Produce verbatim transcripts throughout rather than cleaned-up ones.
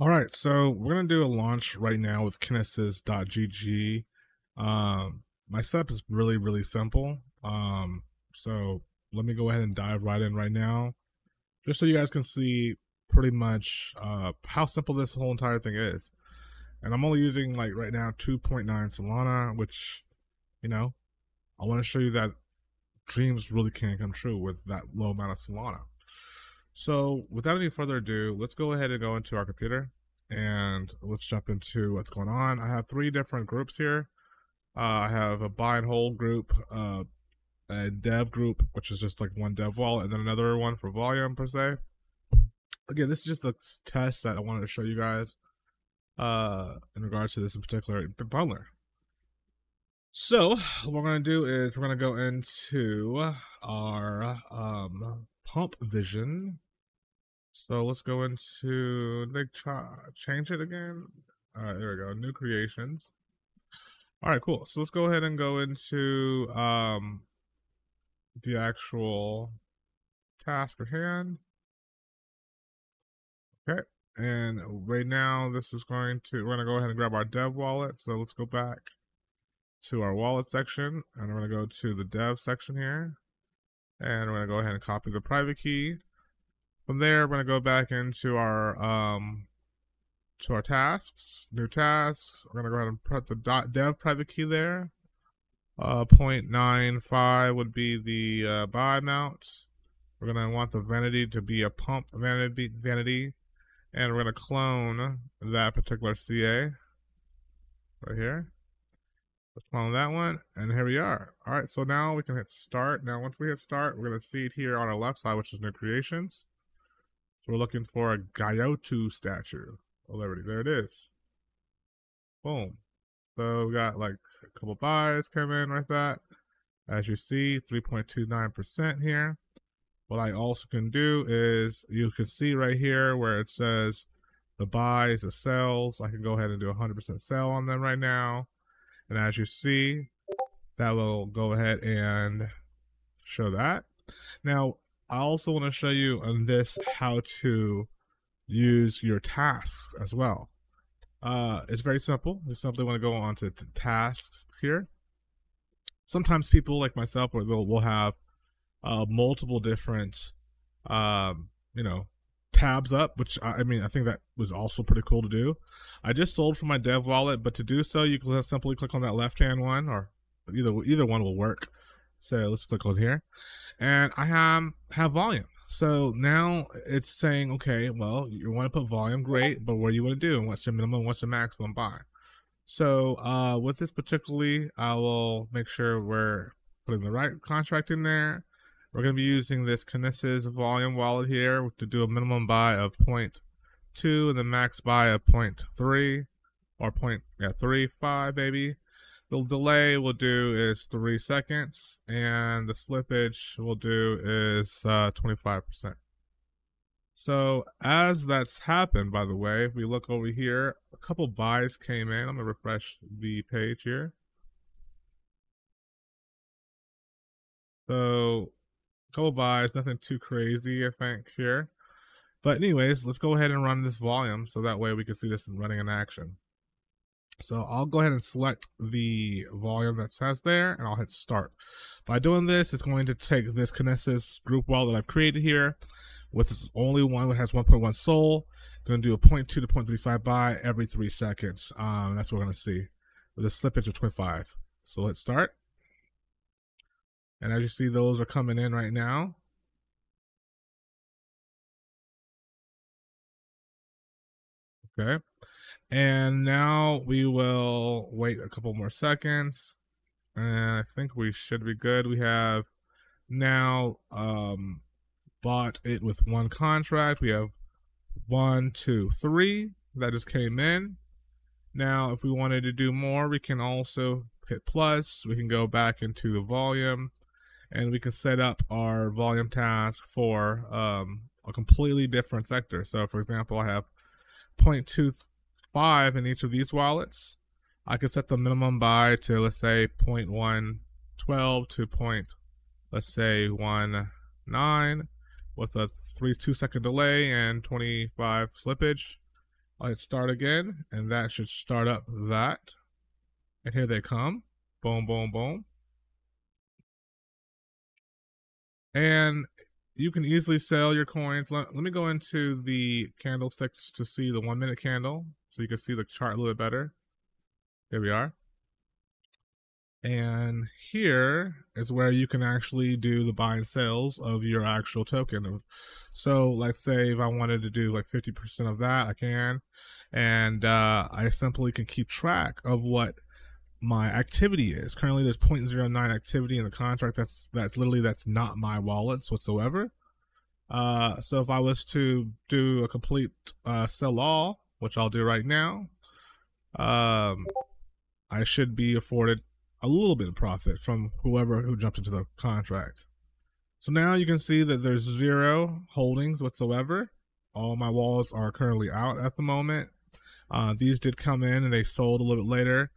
All right, so we're gonna do a launch right now with Kinesis dot G G. Um, my setup is really, really simple. Um, so let me go ahead and dive right in right now, just so you guys can see pretty much uh, how simple this whole entire thing is. And I'm only using like right now two point nine Solana, which, you know, I wanna show you that dreams really can come true with that low amount of Solana. So without any further ado, let's go ahead and go into our computer and let's jump into what's going on. I have three different groups here. Uh, I have a buy and hold group, uh, a dev group, which is just like one dev wallet, and then another one for volume per se. Again, this is just a test that I wanted to show you guys uh, in regards to this in particular bundler. So what we're going to do is we're going to go into our um, pump vision. So let's go into, they try, change it again. All right, there we go, new creations. All right, cool. So let's go ahead and go into um, the actual task at hand. Okay, and right now this is going to, we're gonna go ahead and grab our dev wallet. So let's go back to our wallet section and we're gonna go to the dev section here. And we're gonna go ahead and copy the private key. From there, we're gonna go back into our um, to our tasks, new tasks. We're gonna go ahead and put the .dev private key there. Uh, zero point nine five would be the uh, buy amount. We're gonna want the vanity to be a pump vanity, vanity, and we're gonna clone that particular C A right here. Let's clone that one, and here we are. All right, so now we can hit start. Now, once we hit start, we're gonna see it here on our left side, which is new creations. So we're looking for a Gaiotu statue. Oh, there it is. There it is. Boom. So we got like a couple buys come in like that. As you see, three point two nine percent here. What I also can do is you can see right here where it says the buys, the sells. I can go ahead and do one hundred percent sell on them right now. And as you see, that will go ahead and show that. Now, I also want to show you on this how to use your tasks as well. Uh, it's very simple. You simply want to go on to, to tasks here. Sometimes people like myself will, will have uh, multiple different, um, you know, tabs up, which I mean, I think that was also pretty cool to do. I just sold from my dev wallet, but to do so, you can simply click on that left-hand one, or either either one will work. So let's click on here, and I have have volume. So now it's saying, okay, well, you want to put volume, great, but what do you want to do? And what's your minimum? What's your maximum buy? So uh, with this particularly, I will make sure we're putting the right contract in there. We're going to be using this Kinesis volume wallet here to do a minimum buy of zero point two and the max buy of zero point three or zero point three five, baby. The delay we'll do is three seconds, and the slippage we'll do is uh, twenty-five percent. So as that's happened, by the way, if we look over here, a couple buys came in. I'm going to refresh the page here. So couple buys, nothing too crazy, I think, here. But anyways, let's go ahead and run this volume so that way we can see this running in action. So I'll go ahead and select the volume that says there, and I'll hit start. By doing this, it's going to take this Kinesis group wallet that I've created here, with its only one that has one point one soul. Going to do a zero point two to zero point three five buy every three seconds. Um, that's what we're going to see with a slippage of twenty-five. So let's start. And as you see, those are coming in right now. Okay. And now we will wait a couple more seconds. And I think we should be good. We have now um, bought it with one contract. We have one, two, three that just came in. Now, if we wanted to do more, we can also hit plus. We can go back into the volume. And we can set up our volume task for um, a completely different sector. So for example, I have zero point two five in each of these wallets. I can set the minimum buy to, let's say, zero point one one two to point, let's say, one nine with a three, two second delay and twenty-five slippage. I'll hit start again, and that should start up that. And here they come. Boom, boom, boom. And you can easily sell your coins. Let, let me go into the candlesticks to see the one minute candle so you can see the chart a little bit better. There we are. And here is where you can actually do the buy and sells of your actual token. So like say if I wanted to do like fifty percent of that, I can. And uh, I simply can keep track of what my activity is. Currently there's zero point zero nine activity in the contract. That's that's literally, that's not my wallets whatsoever. Uh, so if I was to do a complete uh, sell all, which I'll do right now, um, I should be afforded a little bit of profit from whoever who jumped into the contract. So now you can see that there's zero holdings whatsoever. All my wallets are currently out at the moment. Uh, these did come in and they sold a little bit later.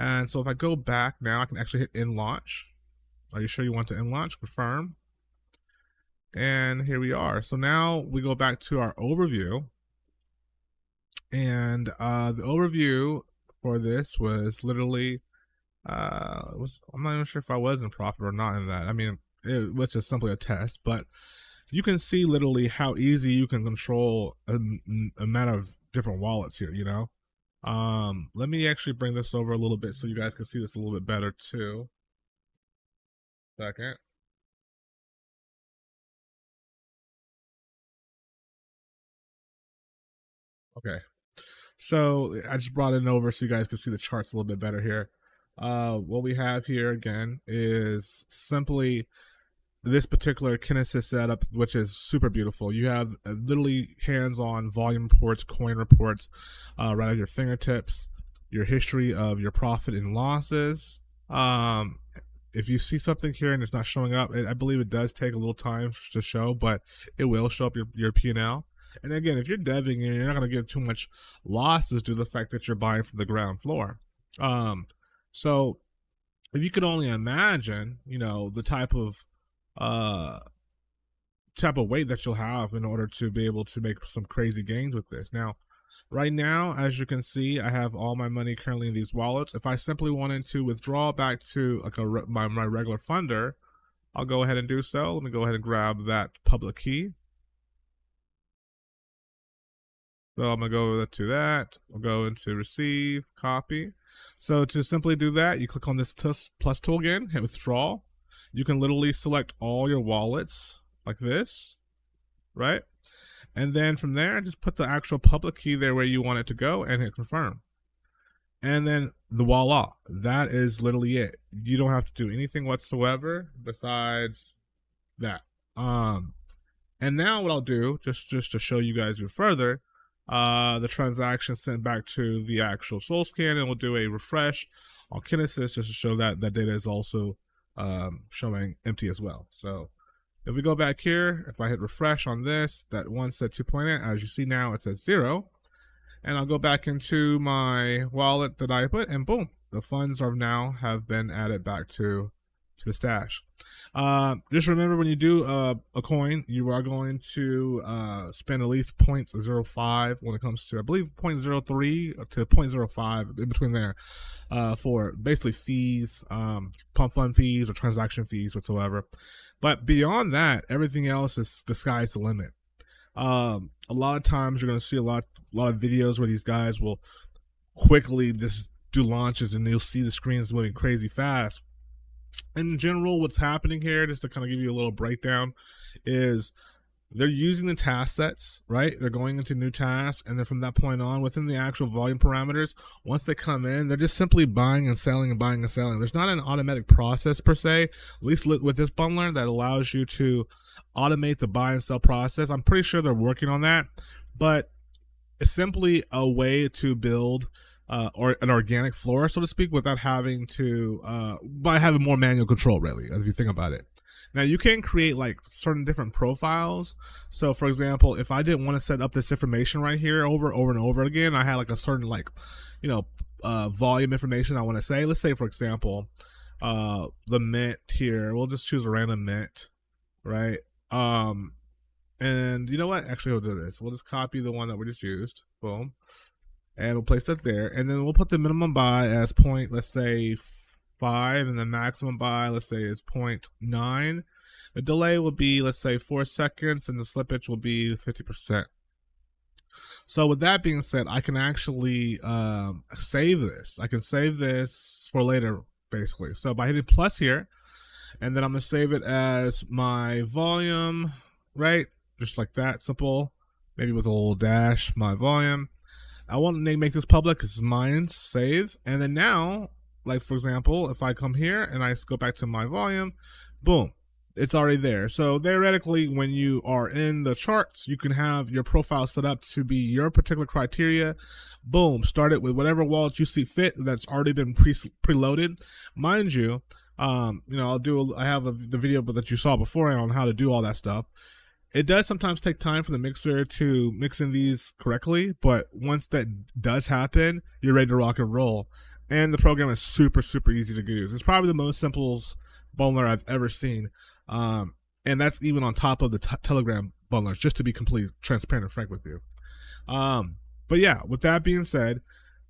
And so if I go back now, I can actually hit in launch. Are you sure you want to in launch? Confirm. And here we are. So now we go back to our overview. And uh, the overview for this was literally Uh, it was, I'm not even sure if I was in profit or not in that. I mean, it was just simply a test, but you can see literally how easy you can control a, a amount of different wallets here, you know? Um, let me actually bring this over a little bit so you guys can see this a little bit better too. Second. Okay. So I just brought it over so you guys can see the charts a little bit better here. Uh, what we have here again is simply this particular Kinesis setup, which is super beautiful. You have uh, literally hands-on volume reports, coin reports, uh, right at your fingertips, your history of your profit and losses. Um, if you see something here and it's not showing up, it, I believe it does take a little time to show, but it will show up your, your P and L. And again, if you're deving, you're not going to get too much losses due to the fact that you're buying from the ground floor. Um, So if you could only imagine, you know, the type of uh, type of weight that you'll have in order to be able to make some crazy gains with this. Now, right now, as you can see, I have all my money currently in these wallets. If I simply wanted to withdraw back to like a re my, my regular funder, I'll go ahead and do so. Let me go ahead and grab that public key. So I'm going to go over to that. I'll go into receive, copy. So to simply do that, you click on this plus tool again, hit withdraw. You can literally select all your wallets like this, right? And then from there, just put the actual public key there where you want it to go and hit confirm. And then the voila, that is literally it. You don't have to do anything whatsoever besides that. Um, and now what I'll do, just, just to show you guys even further, Uh, the transaction sent back to the actual SoulScan, and we'll do a refresh on Kinesis just to show that that data is also um, showing empty as well. So if we go back here, if I hit refresh on this, that one said two point eight, as you see now it's at zero, and I'll go back into my wallet that I put, and boom, the funds are now have been added back to to the stash. Uh, just remember, when you do uh, a coin, you are going to uh, spend at least zero point zero five when it comes to, I believe, zero point zero three to zero point zero five in between there uh, for basically fees, um, pump fund fees or transaction fees whatsoever. But beyond that, everything else is the sky's the limit. Um, a lot of times you're going to see a lot, a lot of videos where these guys will quickly just do launches and you'll see the screens moving crazy fast. In general, what's happening here, just to kind of give you a little breakdown, is they're using the task sets, right? They're going into new tasks, and then from that point on, within the actual volume parameters, once they come in, they're just simply buying and selling and buying and selling. There's not an automatic process per se, at least with this bundler, that allows you to automate the buy and sell process. I'm pretty sure they're working on that, but it's simply a way to build Uh, or an organic floor, so to speak, without having to, uh, by having more manual control, really, if you think about it. Now, you can create like certain different profiles. So, for example, if I didn't want to set up this information right here over, over and over again, I had like a certain like, you know, uh, volume information I want to say. Let's say, for example, uh, the mint here. We'll just choose a random mint, right? Um, And you know what? Actually, we'll do this. We'll just copy the one that we just used. Boom. And we'll place that there. And then we'll put the minimum buy as point, let's say five, and the maximum buy, let's say, is zero point nine. The delay will be, let's say, four seconds, and the slippage will be fifty percent. So with that being said, I can actually um, save this. I can save this for later, basically. So by hitting plus here, and then I'm going to save it as my volume, right? Just like that, simple. Maybe with a little dash, my volume. I want to make this public because it's mine, save. And then now, like for example, if I come here and I go back to my volume, boom, it's already there. So theoretically, when you are in the charts, you can have your profile set up to be your particular criteria. Boom, start it with whatever wallet you see fit that's already been pre preloaded. Mind you, um, you know, I'll do, I have a, the video that you saw beforehand on how to do all that stuff. It does sometimes take time for the mixer to mix in these correctly, but once that does happen, you're ready to rock and roll. And the program is super, super easy to use. It's probably the most simplest bundler I've ever seen. Um, and that's even on top of the t Telegram bundlers, just to be completely transparent and frank with you. Um, but yeah, with that being said,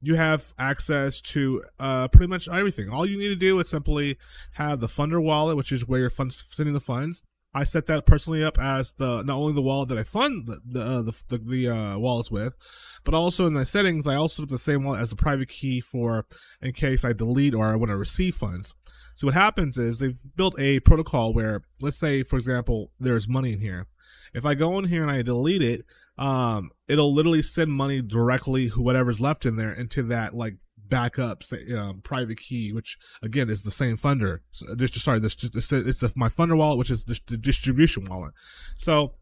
you have access to uh, pretty much everything. All you need to do is simply have the funder wallet, which is where you're fund sending the funds. I set that personally up as the not only the wallet that I fund the the uh, the, the, the uh, wallets with, but also in my settings I also put the same wallet as a private key for in case I delete or I want to receive funds. So what happens is they've built a protocol where, let's say for example, there's money in here. If I go in here and I delete it, um, it'll literally send money directly, whatever's left in there, into that like backup say, um, private key, which again is the same funder. So, just sorry, this just, it's the, my funder wallet, which is the, the distribution wallet. So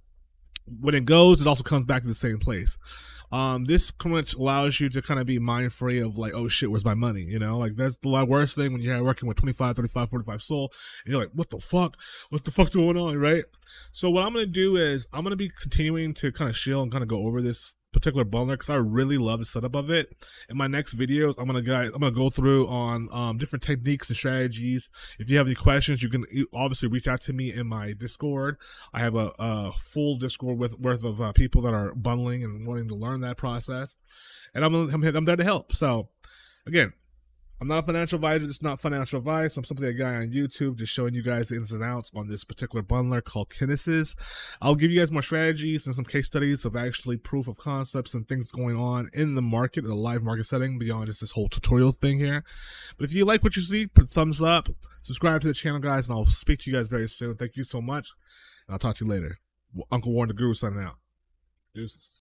when it goes, it also comes back to the same place. Um, this crunch allows you to kind of be mind free of like, oh shit, where's my money? You know, like that's the worst thing when you're working with twenty-five, thirty-five, forty-five soul and you're like, what the fuck? What the fuck's going on, right? So what I'm going to do is I'm going to be continuing to kind of shill and kind of go over this particular bundler because I really love the setup of it. In my next videos, I'm going to guys, I'm going to go through on um, different techniques and strategies. If you have any questions, you can obviously reach out to me in my Discord. I have a, a full Discord with worth of uh, people that are bundling and wanting to learn that process, and I'm I'm, I'm there to help. So again, I'm not a financial advisor. It's not financial advice. I'm simply a guy on YouTube just showing you guys the ins and outs on this particular bundler called Kinesis. I'll give you guys more strategies and some case studies of actually proof of concepts and things going on in the market, in the live market setting, beyond just this whole tutorial thing here. But if you like what you see, put a thumbs up, subscribe to the channel, guys, and I'll speak to you guys very soon. Thank you so much, and I'll talk to you later. Uncle Warren the Guru signing out. Deuces.